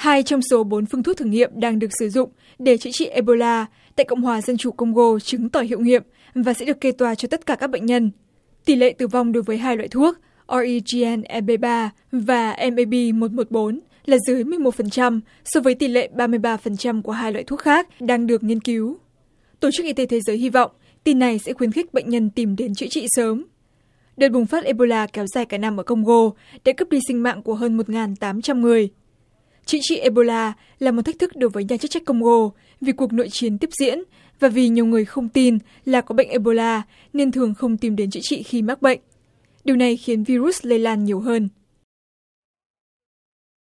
2 trong số 4 phương thuốc thử nghiệm đang được sử dụng để chữa trị Ebola tại Cộng hòa Dân chủ Congo chứng tỏ hiệu nghiệm và sẽ được kê toa cho tất cả các bệnh nhân. Tỷ lệ tử vong đối với hai loại thuốc REGN-EB3 và mAb-114 là dưới 11% so với tỷ lệ 33% của hai loại thuốc khác đang được nghiên cứu. Tổ chức Y tế Thế giới hy vọng tin này sẽ khuyến khích bệnh nhân tìm đến chữa trị sớm. Đợt bùng phát Ebola kéo dài cả năm ở Congo đã cướp đi sinh mạng của hơn 1.800 người. Chữa trị Ebola là một thách thức đối với nhà chức trách Congo vì cuộc nội chiến tiếp diễn và vì nhiều người không tin là có bệnh Ebola nên thường không tìm đến chữa trị khi mắc bệnh. Điều này khiến virus lây lan nhiều hơn.